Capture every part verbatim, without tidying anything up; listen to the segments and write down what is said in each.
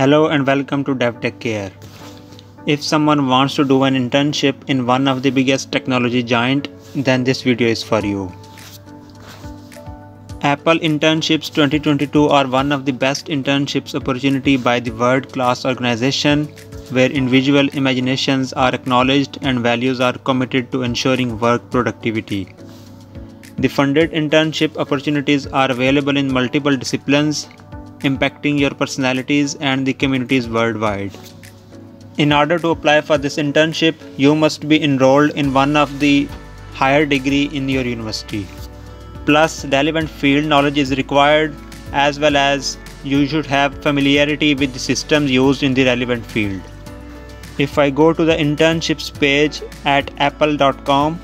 Hello and welcome to DevTechCare. If someone wants to do an internship in one of the biggest technology giant, then this video is for you. Apple Internships twenty twenty-two are one of the best internships opportunity by the world-class organization, where individual imaginations are acknowledged and values are committed to ensuring work productivity. The funded internship opportunities are available in multiple disciplines, impacting your personalities and the communities worldwide. In order to apply for this internship, you must be enrolled in one of the higher degree in your university. Plus, relevant field knowledge is required, as well as you should have familiarity with the systems used in the relevant field. If I go to the internships page at apple dot com,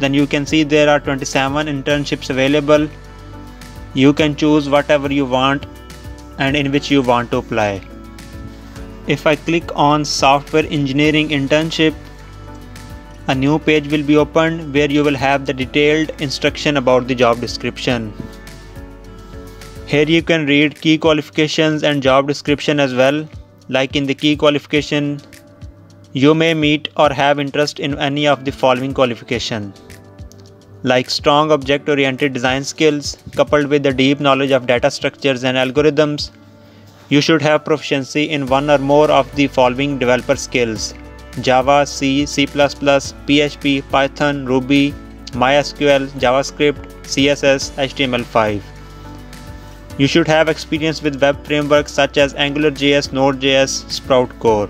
then you can see there are twenty-seven internships available. You can choose whatever you want and in which you want to apply. If I click on Software Engineering Internship, a new page will be opened where you will have the detailed instruction about the job description. Here you can read key qualifications and job description as well. Like in the key qualification, you may meet or have interest in any of the following qualification, like strong object-oriented design skills coupled with a deep knowledge of data structures and algorithms. You should have proficiency in one or more of the following developer skills: Java, C, C plus plus, P H P, Python, Ruby, MySQL, JavaScript, C S S, H T M L five. You should have experience with web frameworks such as AngularJS, Node.js, Sprout Core.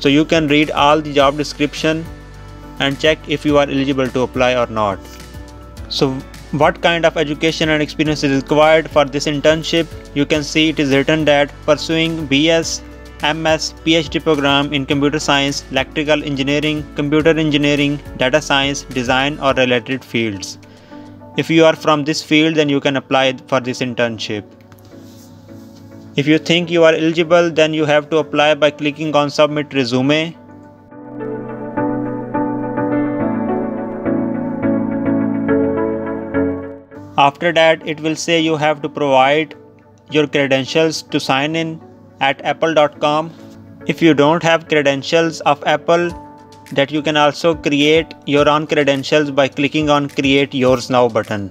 So you can read all the job description and check if you are eligible to apply or not. So what kind of education and experience is required for this internship? You can see it is written that pursuing B S, M S, P H D program in computer science, electrical engineering, computer engineering, data science, design or related fields. If you are from this field, then you can apply for this internship. If you think you are eligible, then you have to apply by clicking on Submit Resume. After that, it will say you have to provide your credentials to sign in at apple dot com. If you don't have credentials of Apple, that you can also create your own credentials by clicking on Create Yours Now button.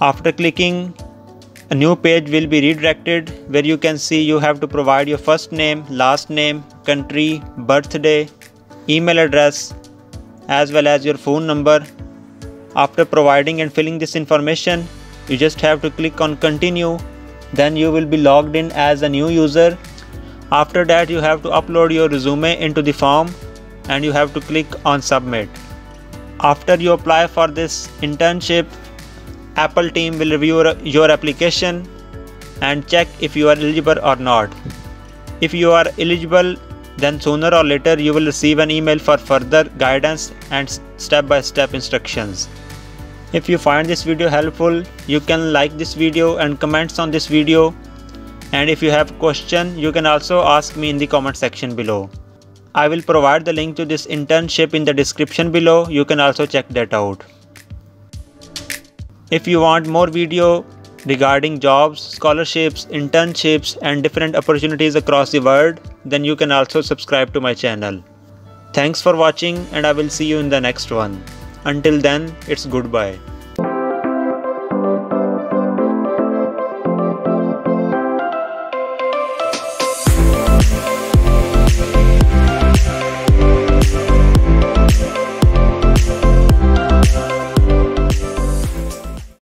After clicking, a new page will be redirected where you can see you have to provide your first name, last name, country, birthday, email address, as well as your phone number. After providing and filling this information, you just have to click on Continue. Then you will be logged in as a new user. After that, you have to upload your resume into the form and you have to click on Submit. After you apply for this internship, Apple team will review your application and check if you are eligible or not. If you are eligible, then sooner or later you will receive an email for further guidance and step-by-step instructions. If you find this video helpful, you can like this video and comments on this video. And if you have question, you can also ask me in the comment section below. I will provide the link to this internship in the description below. You can also check that out. If you want more video regarding jobs, scholarships, internships and different opportunities across the world, then you can also subscribe to my channel. Thanks for watching and I will see you in the next one. Until then, it's goodbye.